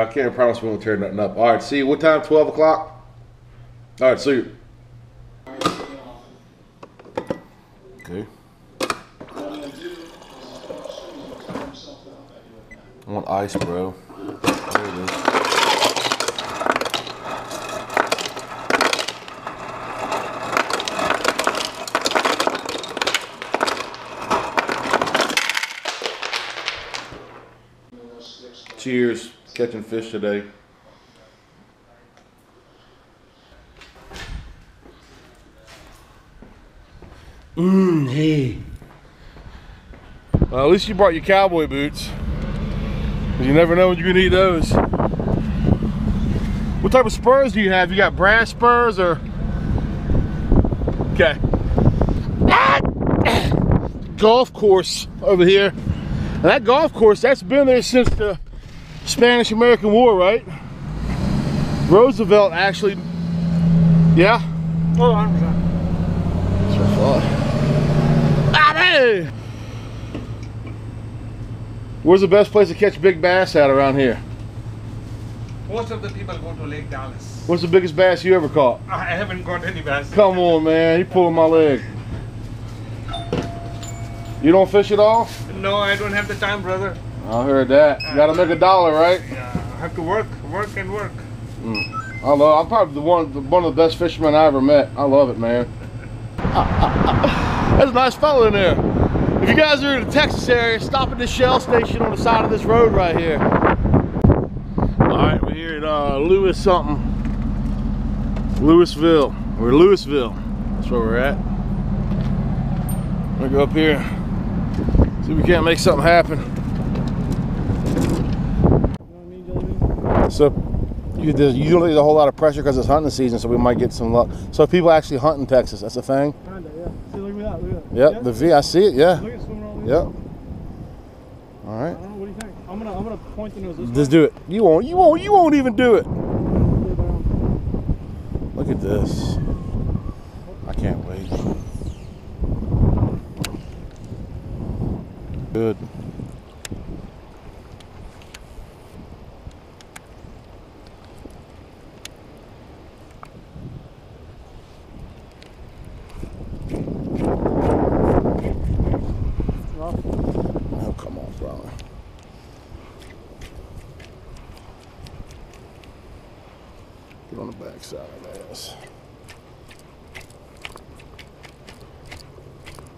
I can't promise we won't tear nothing up. All right, see you. What time? 12 o'clock? All right, see you. Okay. I want ice, bro. There it is. Cheers, catching fish today. Hey. Well, at least you brought your cowboy boots. You never know when you're gonna need those. What type of spurs do you have? You got brass spurs or? Okay. Golf course over here. And that golf course, that's been there since the Spanish-American War, right? Roosevelt actually, yeah. Hold on. That's what I thought. Ah, hey! Where's the best place to catch big bass at around here? Most of the people go to Lake Dallas. What's the biggest bass you ever caught? I haven't caught any bass. Come on, man. You're pulling my leg. You don't fish at all? No, I don't have the time, brother. I heard that. You gotta make a dollar, right? Yeah, I have to work. I'm probably one of the best fishermen I ever met. I love it, man. There's a nice fellow in there. If you guys are in the Texas area, stop at the Shell Station on the side of this road right here. All right, we're here at Lewisville. We're Lewisville. That's where we're at. I'm gonna go up here, see if we can't make something happen. So you don't need a whole lot of pressure because it's hunting season, so we might get some luck. So people actually hunt in Texas, that's a thing. Kinda, yeah. See, look at that. Yep, yeah. The V, I see it, yeah. Look at swimming around there. Yep. All right. I don't know, what do you think? I'm gonna point the nose this way. Just do it. You won't even do it. Look at this. I can't wait. Good. Backside of that ass.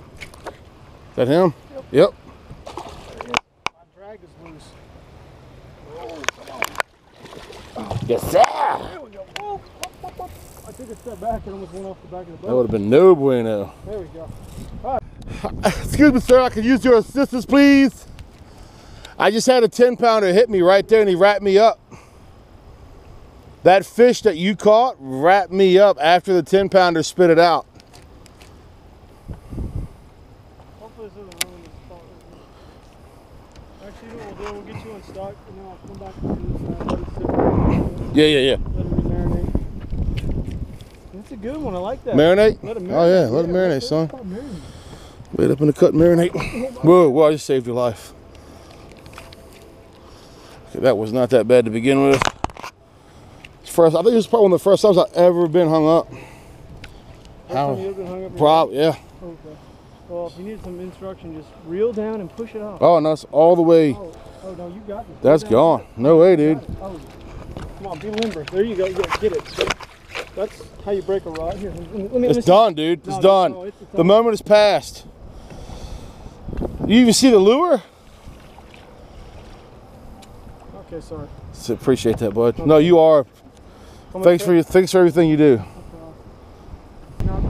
Is that him? Yep. My drag is loose. Oh, come on. Oh, yes, sir. There we go. Whoa. Whoop, whoop. I took a step back and almost went off the back of the boat. That would have been no bueno. There we go. All right. Excuse me, sir. I could use your assistance, please. I just had a 10-pounder hit me right there, and he wrapped me up. That fish that you caught wrapped me up after the 10-pounder spit it out. Hopefully this isn't really spot. Actually, you know what we'll do? We'll get you unstuck and then I'll come back and do this. Yeah. Let it marinate. That's a good one. I like that. Marinate? Let it marinate. Oh, yeah. Let it marinate, son. Wait up in the cut and marinate. Whoa, I just saved your life. Okay, that was not that bad to begin with. First, I think it was probably one of the first times I've ever been hung up. How? Probably, yeah. Okay. Well, if you need some instruction, just reel down and push it off. Oh, no, it's all the way. Oh no, you got it. That's gone. No way, dude. Oh, come on, be limber. There you go. You gotta get it. That's how you break a rod. Here, let me. It's done, dude. It's done. No, it's the moment is past. You even see the lure? Okay, sorry. So appreciate that, bud. Okay. No, you are. Thanks for everything you do. I don't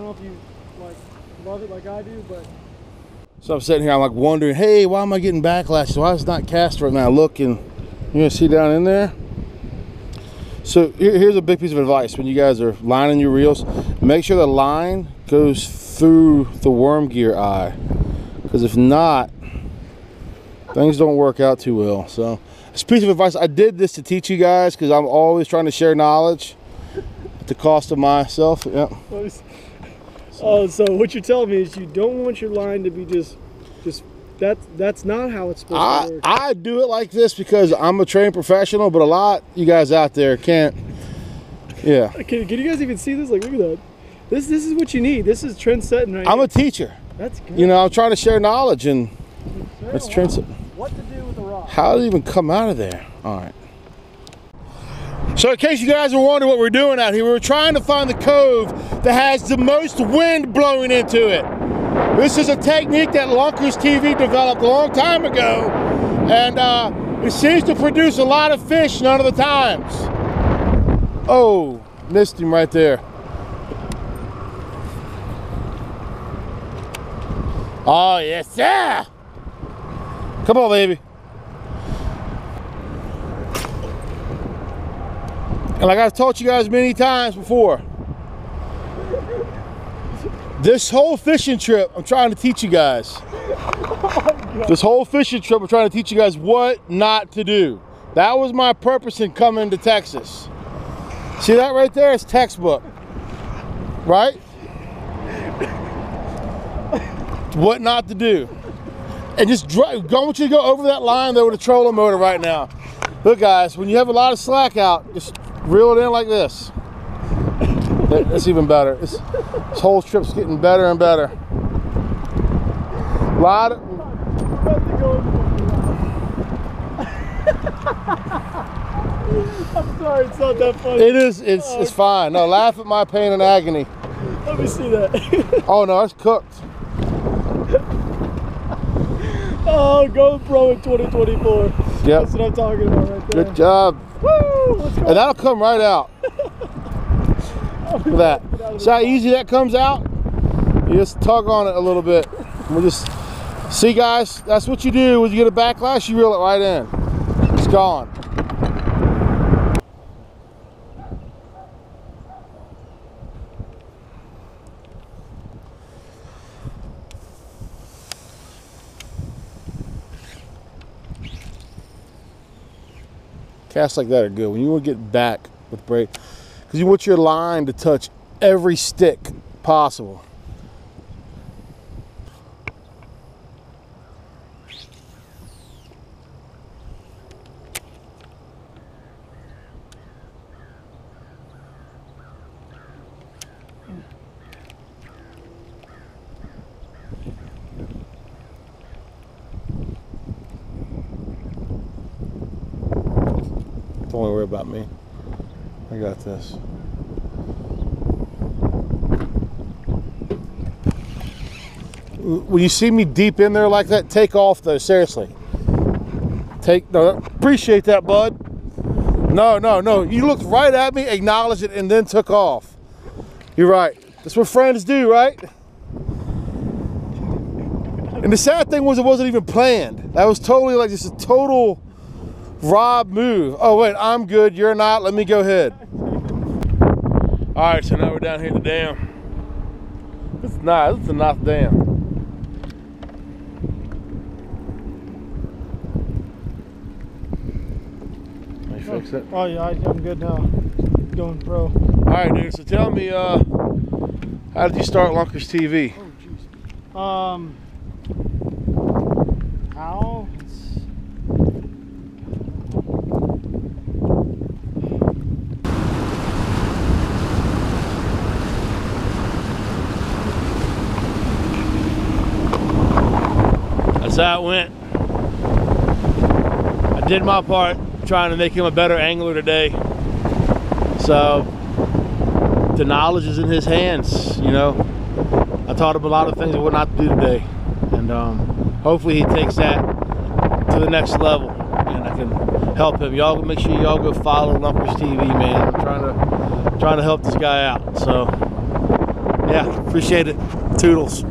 know if you like love it like I do, but so I'm sitting here, I'm like wondering, hey, why am I getting backlash? So why is it not cast right now? Look, and you're gonna see down in there. So here's a big piece of advice when you guys are lining your reels. Make sure the line goes through the worm gear eye. Because if not, things don't work out too well. So it's a piece of advice. I did this to teach you guys because I'm always trying to share knowledge at the cost of myself. Yep. So. So what you're telling me is you don't want your line to be just that's not how it's supposed to work. I do it like this because I'm a trained professional, but a lot you guys out there can't. Yeah. Can you guys even see this? Like, look at that. This is what you need. This is trend setting right now. I'm a teacher. That's good. You know, I'm trying to share knowledge and that's trend setting. What to do with the rock? How did it even come out of there? All right. So in case you guys are wondering what we're doing out here, we're trying to find the cove that has the most wind blowing into it. This is a technique that Lunkers TV developed a long time ago, and it seems to produce a lot of fish none of the times. Oh, missed him right there. Oh, yes, sir! Come on, baby. And like I've taught you guys many times before, this whole fishing trip, I'm trying to teach you guys. This whole fishing trip, I'm trying to teach you guys what not to do. That was my purpose in coming to Texas. See that right there? It's textbook, right? What not to do. And just drive. I want you to go over that line there with a trolling motor right now. Look, guys, when you have a lot of slack out, just reel it in like this. That's even better. This whole trip's getting better and better. A lot of... I'm sorry, it's not that funny. It is. It's fine. No, laugh at my pain and agony. Let me see that. Oh, no, it's cooked. Oh, GoPro in 2024. Yep. That's what I'm talking about right there. Good job. Woo! Let's go. And that'll come right out. Look at that. See how easy that comes out? You just tug on it a little bit. We'll just see, guys. That's what you do when you get a backlash. You reel it right in. It's gone. Casts like that are good. When you want to get back with braid, because you want your line to touch every stick possible. Don't worry about me. I got this. When you see me deep in there like that, take off though, seriously. Take, no, appreciate that, bud. No, no, no. You looked right at me, acknowledged it, and then took off. You're right. That's what friends do, right? And the sad thing was it wasn't even planned. That was totally like just a total Rob move. Oh wait, I'm good, you're not, let me go ahead. Alright, so now we're down here at the dam. It's nice, it's a nice dam. Can you fix it? Oh yeah, I'm good now. Going pro. Alright dude, so tell me how did you start Lunkers TV? Oh jeez. How? That went. I did my part trying to make him a better angler today. So the knowledge is in his hands, you know. I taught him a lot of things of what not to do today, and hopefully he takes that to the next level and I can help him. Y'all make sure y'all go follow Lunkers TV, man. I'm trying to help this guy out. So yeah, appreciate it. Toodles.